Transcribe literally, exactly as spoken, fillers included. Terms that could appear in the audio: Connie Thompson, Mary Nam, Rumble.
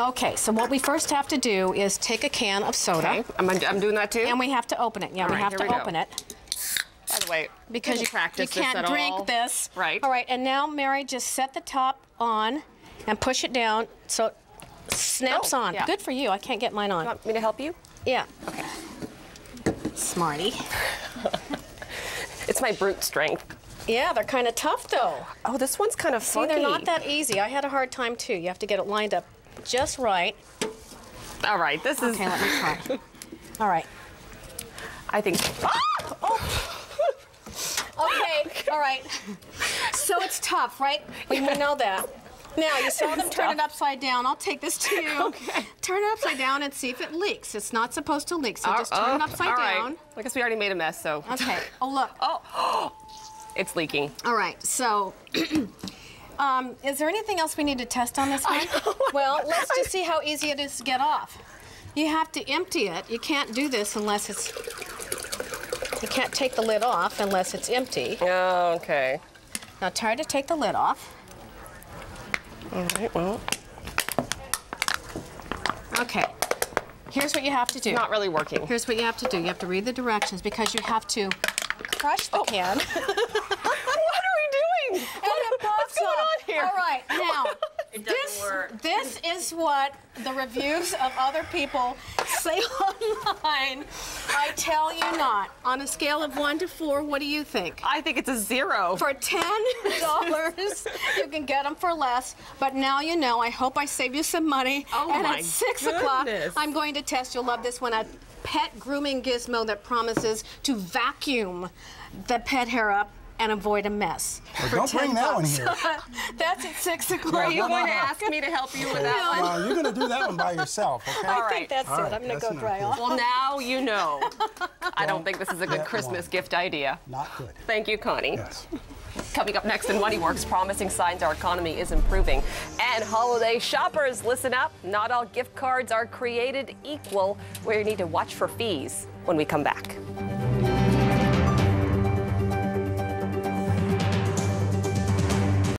Okay, so what we first have to do is take a can of soda. Okay, I'm, I'm doing that too? And we have to open it. Yeah, all we right, have to we open go. it. By the way, because you, you practice you can't this at drink all. this. Right. All right, and now, Mary, just set the top on and push it down so it snaps oh, on. Yeah. Good for you. I can't get mine on. You want me to help you? Yeah. Okay. Smarty. It's my brute strength. Yeah, they're kind of tough, though. Oh, this one's kind of funky. See, they're not that easy. I had a hard time, too. You have to get it lined up just right. All right, this is... Okay, let me try. All right. I think... Ah! Oh! Okay, all right. So it's tough, right? We know that. Now, you saw them turn it upside down. I'll take this to you. Okay. Turn it upside down and see if it leaks. It's not supposed to leak, so uh, just turn uh, it upside all right. down. I guess we already made a mess, so... Okay. Oh, look. Oh! It's leaking. All right, so... Um, is there anything else we need to test on this one? Well, let's just see how easy it is to get off. You have to empty it. You can't do this unless it's... You can't take the lid off unless it's empty. Oh, okay. Now try to take the lid off. All right, well... Okay. Here's what you have to do. It's not really working. Here's what you have to do. You have to read the directions because you have to crush the oh. can. All right, now, it this, work. this is what the reviews of other people say online. I tell you not. On a scale of one to four, what do you think? I think it's a zero. For ten dollars, you can get them for less. But now you know. I hope I save you some money. Oh, and my at six o'clock, I'm going to test. You'll love this one. A pet grooming gizmo that promises to vacuum the pet hair up and avoid a mess. Well, don't bring that bucks. one here. That's at six o'clock. Are you going to ask me to help you with that no. one? Well, you're going to do that one by yourself, okay? I All right. think that's All it. Right. I'm going to go dry off. Well, now you know. Well, I don't think this is a good Christmas one. gift idea. Not good. Thank you, Connie. Yes. Coming up next in Money Works, promising signs our economy is improving. And holiday shoppers, listen up. Not all gift cards are created equal, where you need to watch for fees when we come back.